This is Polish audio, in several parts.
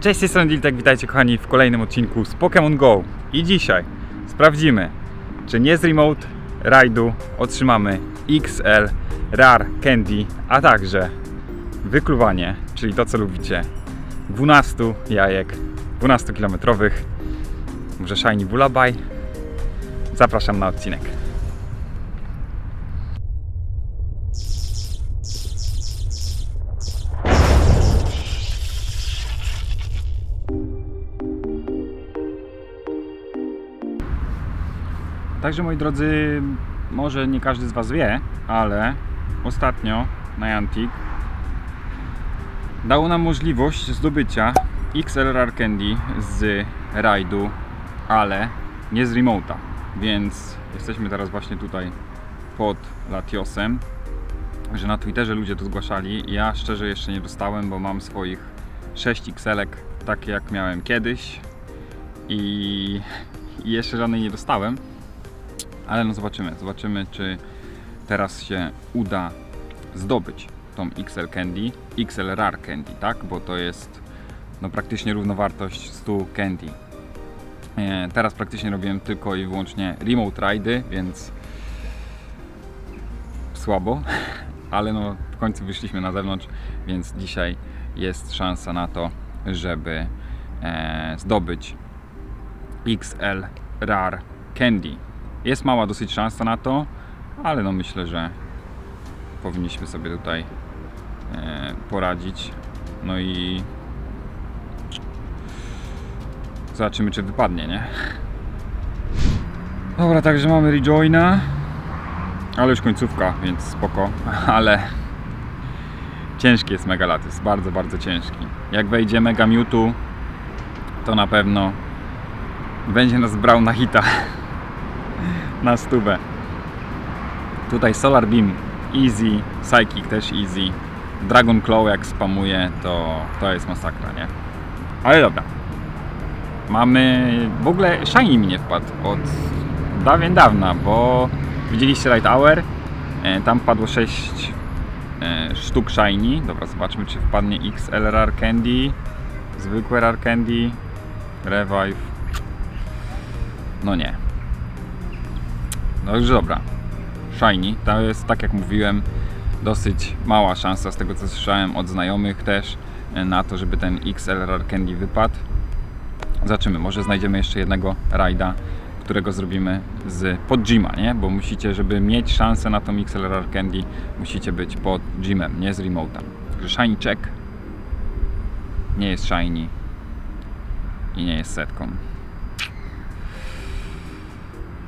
Cześć, z tej strony Diltek, witajcie kochani w kolejnym odcinku z Pokemon GO. I dzisiaj sprawdzimy, czy nie z Remote Raidu otrzymamy XL Rare Candy, a także wykluwanie, czyli to co lubicie, 12 jajek 12-kilometrowych. Może Shiny Bullabaj. Zapraszam na odcinek. Także moi drodzy, może nie każdy z Was wie, ale ostatnio Niantic dało nam możliwość zdobycia XL Rare Candy z rajdu, ale nie z remote'a, więc jesteśmy teraz właśnie tutaj pod Latiosem, że na Twitterze ludzie to zgłaszali. Ja szczerze jeszcze nie dostałem, bo mam swoich 6 Xelek, takie jak miałem kiedyś i jeszcze żadnej nie dostałem. Ale no zobaczymy, czy teraz się uda zdobyć tą XL Candy, XL Rare Candy, tak? Bo to jest no, praktycznie równowartość 100 Candy. Teraz praktycznie robiłem tylko i wyłącznie remote rajdy, więc słabo, ale no w końcu wyszliśmy na zewnątrz, więc dzisiaj jest szansa na to, żeby zdobyć XL Rare Candy. Jest mała dosyć szansa na to, ale no myślę, że powinniśmy sobie tutaj poradzić. No i zobaczymy, czy wypadnie, nie? Dobra, także mamy rejoina, ale już końcówka, więc spoko, ale ciężki jest mega Latias, bardzo, bardzo ciężki. Jak wejdzie mega Mewtwo, to na pewno będzie nas brał na hita. Na stubę. Tutaj Solar Beam easy, Psychic też easy, Dragon Claw jak spamuje, to jest masakra, nie? Ale dobra. Mamy... w ogóle Shiny mi nie wpadł od dawien dawna, bo widzieliście Light Tower, tam wpadło 6 sztuk Shiny. Dobra, zobaczmy, czy wpadnie XL Rare Candy, zwykłe Rare Candy, Revive. No nie. No już dobra, Shiny, to jest, tak jak mówiłem, dosyć mała szansa, z tego co słyszałem od znajomych też, na to, żeby ten XL Rare Candy wypadł. Zobaczymy, może znajdziemy jeszcze jednego rajda, którego zrobimy z pod gyma, nie? Bo musicie, żeby mieć szansę na tą XL Rare Candy, musicie być pod gymem, nie z remote'em. Także Shiny check, nie jest Shiny i nie jest setką.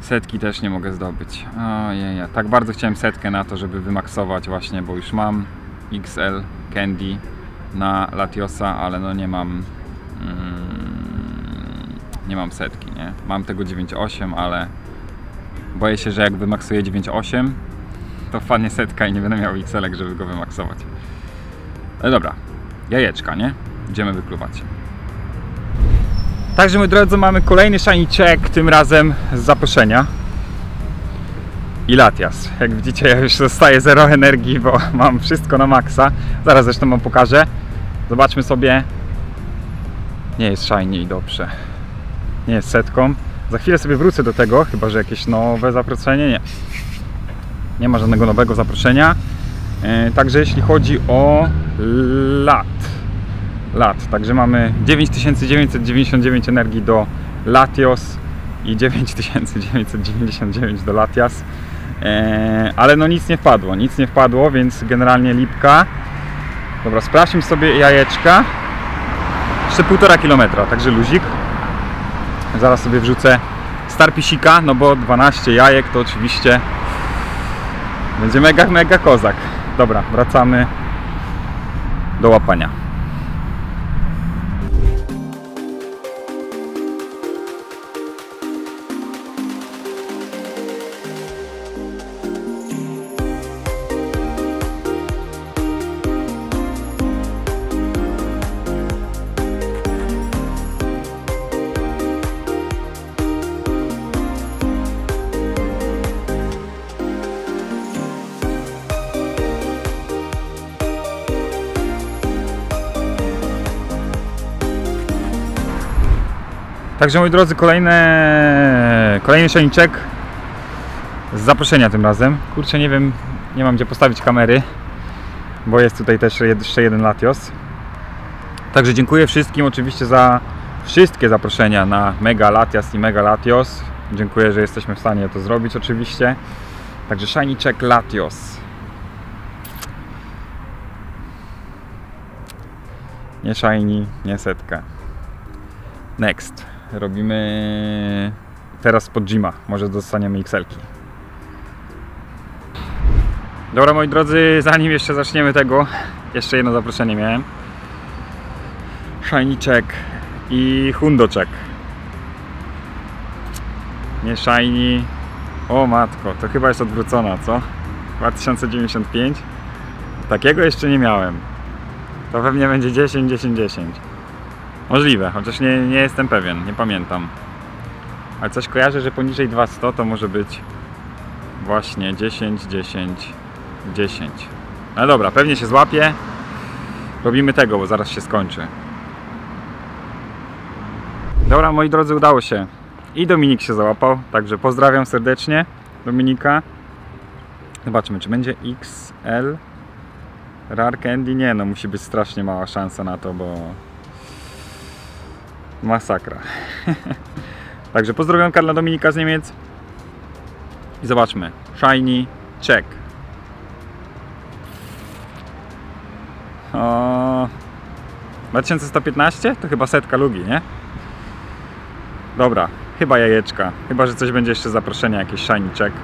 Setki też nie mogę zdobyć. Ojeja, tak bardzo chciałem setkę na to, żeby wymaksować właśnie, bo już mam XL Candy na Latiosa, ale no nie mam nie mam setki, nie? Mam tego 9.8, ale boję się, że jak wymaksuję 9.8, to wpadnie setka i nie będę miał XL-ek, żeby go wymaksować. Ale dobra, jajeczka, nie? Idziemy wykluwać. Także moi drodzy, mamy kolejny shiny check, tym razem z zaproszenia i Latias. Jak widzicie, ja już dostaję 0 energii, bo mam wszystko na maksa. Zaraz zresztą wam pokażę. Zobaczmy sobie. Nie jest shiny i dobrze. Nie jest setką. Za chwilę sobie wrócę do tego, chyba że jakieś nowe zaproszenie. Nie. Nie ma żadnego nowego zaproszenia. Także jeśli chodzi o lat. Także mamy 9999 energii do Latios i 9999 do Latias. Ale no nic nie wpadło, więc generalnie lipka. Dobra, sprawdźmy sobie jajeczka. Jeszcze 1,5 kilometra, także luzik. Zaraz sobie wrzucę starpisika, no bo 12 jajek to oczywiście będzie mega kozak. Dobra, wracamy do łapania. Także moi drodzy, kolejny szaniczek z zaproszenia tym razem. Kurczę, nie wiem, nie mam gdzie postawić kamery, bo jest tutaj też jeszcze jeden Latios. Także dziękuję wszystkim oczywiście za wszystkie zaproszenia na Mega Latias i Mega Latios. Dziękuję, że jesteśmy w stanie to zrobić oczywiście. Także shiny check Latios. Nie shiny, nie setka. Next. Robimy teraz pod Jima. Może dostaniemy XL-ki. Dobra moi drodzy, zanim jeszcze zaczniemy tego, jeszcze jedno zaproszenie miałem. Shiny check i Hundo check. Nie shiny. O matko, to chyba jest odwrócona, co? 2095? Takiego jeszcze nie miałem. To pewnie będzie 10, 10, 10. Możliwe, chociaż nie jestem pewien, nie pamiętam. Ale coś kojarzę, że poniżej 2100 to może być właśnie 10, 10, 10. No dobra, pewnie się złapie. Robimy tego, bo zaraz się skończy. Dobra, moi drodzy, udało się. I Dominik się załapał, także pozdrawiam serdecznie Dominika. Zobaczmy, czy będzie XL Rare Candy. Nie, no musi być strasznie mała szansa na to, bo masakra. Także pozdrawiam Karla Dominika z Niemiec. I zobaczmy, shiny check. O, 2115? To chyba setka lugi, nie? Dobra. Chyba jajeczka, chyba że coś będzie jeszcze zaproszenie, jakiś shiny check,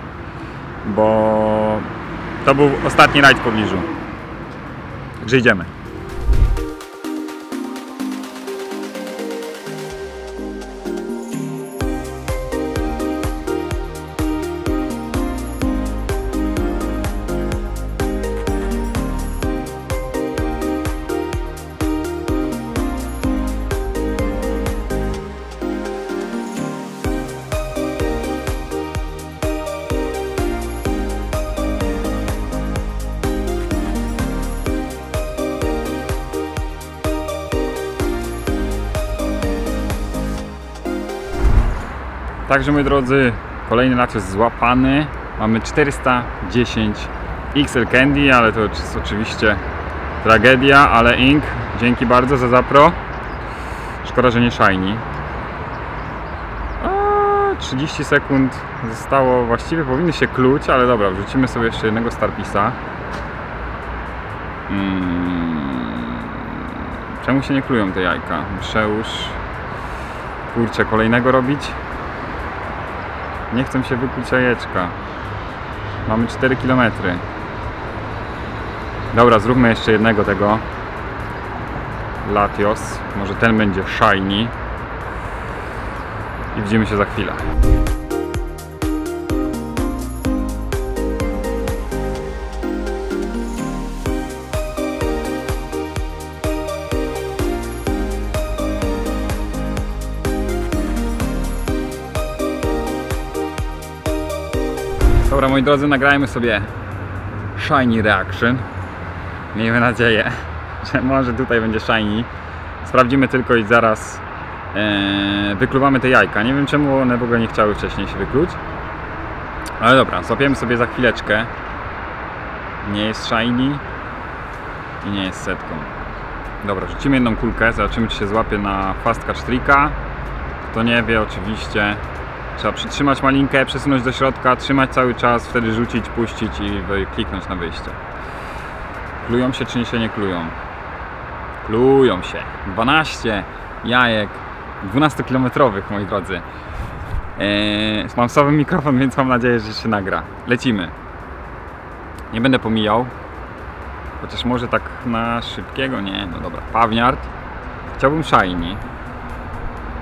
bo to był ostatni rajd w pobliżu. Także idziemy. Także moi drodzy, kolejny Latios złapany. Mamy 410 XL Candy, ale to jest oczywiście tragedia, ale Ink, dzięki bardzo za zapro. Szkoda, że nie shiny. 30 sekund zostało, właściwie powinny się kluć, ale dobra, wrzucimy sobie jeszcze jednego Starpisa. Czemu się nie klują te jajka? Muszę już, kurczę, kolejnego robić. Nie chcę się wykluć jajeczka. Mamy 4 km. Dobra, zróbmy jeszcze jednego tego Latios. Może ten będzie shiny. I widzimy się za chwilę. Dobra, moi drodzy, nagrajmy sobie shiny reaction. Miejmy nadzieję, że może tutaj będzie shiny. Sprawdzimy tylko i zaraz wykluwamy te jajka. Nie wiem, czemu one w ogóle nie chciały wcześniej się wykluć. Ale dobra, złapiemy sobie za chwileczkę. Nie jest shiny i nie jest setką. Dobra, rzucimy jedną kulkę, zobaczymy, czy się złapie na fast catch tricka. Kto nie wie, oczywiście trzeba przytrzymać malinkę, przesunąć do środka, trzymać cały czas, wtedy rzucić, puścić i kliknąć na wyjście. Klują się czy się nie klują? Klują się. 12 jajek 12-kilometrowych, moi drodzy. Mam słaby mikrofon, więc mam nadzieję, że się nagra. Lecimy. Nie będę pomijał. Chociaż może tak na szybkiego? Nie, no dobra. Pawniard. Chciałbym shiny.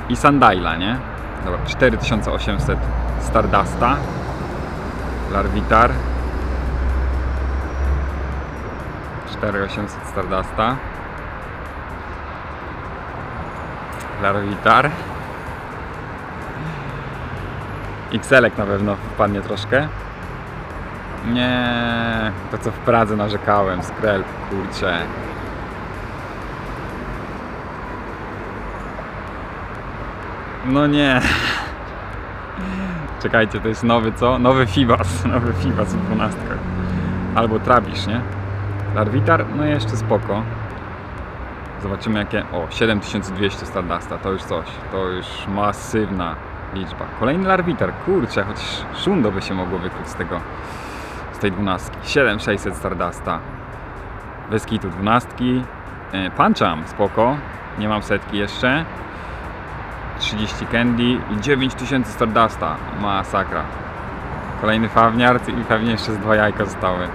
I Sandaila, nie? Dobra, 4800 Stardusta, Larvitar, 4800 Stardusta, Larvitar, Xelek na pewno wpadnie troszkę. Nie, to co w Pradze narzekałem, Skrelp, kurczę. No nie. Czekajcie, to jest nowy co? Nowy Fibas. Nowy Fibas w 12. Albo Trabisz, nie? Larvitar? No jeszcze spoko. Zobaczymy jakie... O, 7200 Stardasta. To już coś. To już masywna liczba. Kolejny Larvitar. Kurczę, choć Shundo by się mogło wykluć z tego... z tej 12. 7600 Stardasta. Bez kitu 12. Panczam, spoko. Nie mam setki jeszcze. 30 Candy i 9000 Stardasta. Masakra. Kolejny Fawniarcy i pewnie jeszcze z 2 jajka zostały.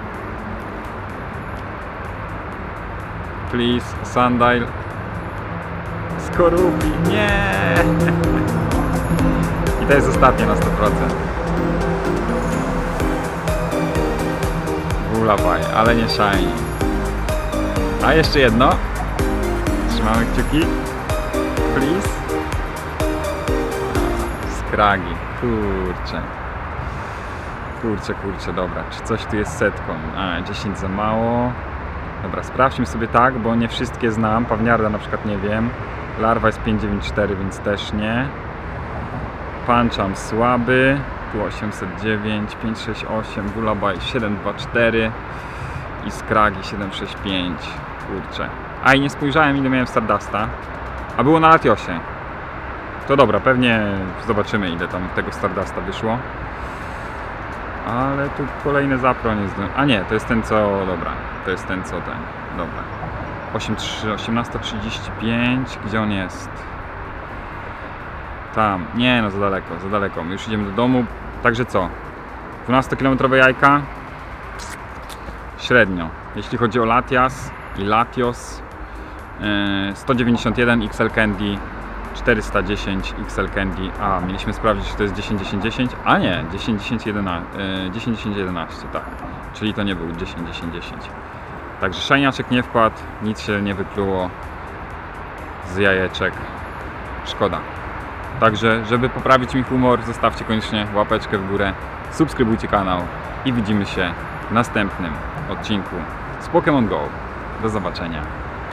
Please, Sandail. Skorupi, nie! I to jest ostatnie na 100%. Gulabaj, ale nie shiny. A jeszcze jedno. Trzymamy kciuki. Please. Skragi, kurczę. Kurczę, dobra. Czy coś tu jest setką? A, 10 za mało. Dobra, sprawdźmy sobie tak, bo nie wszystkie znam. Pawniarda na przykład nie wiem. Larwa jest 594, więc też nie. Panczam słaby. Tu 809, 568, Gulabaj 724 i Skragi 765. Kurczę. A i nie spojrzałem, ile miałem Stardasta. A było na Latiosie. To dobra, pewnie zobaczymy, ile tam tego Stardasta wyszło. Ale tu kolejne zapronie. A nie, to jest ten co... Dobra, to jest ten co ten. Dobra. 1835. Gdzie on jest? Tam. Nie, no za daleko, za daleko. Już idziemy do domu. Także co? 12-kilometrowe jajka? Średnio. Jeśli chodzi o Latias i Latios. 191 XL Candy. 410 XL Candy. A, mieliśmy sprawdzić, czy to jest 10-10-10. A nie, 10-10-11, tak. Czyli to nie był 10-10-10. Także szajniaczek nie wpadł, nic się nie wykluło z jajeczek. Szkoda. Także, żeby poprawić mi humor, zostawcie koniecznie łapeczkę w górę, subskrybujcie kanał i widzimy się w następnym odcinku z Pokémon GO. Do zobaczenia.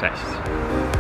Cześć.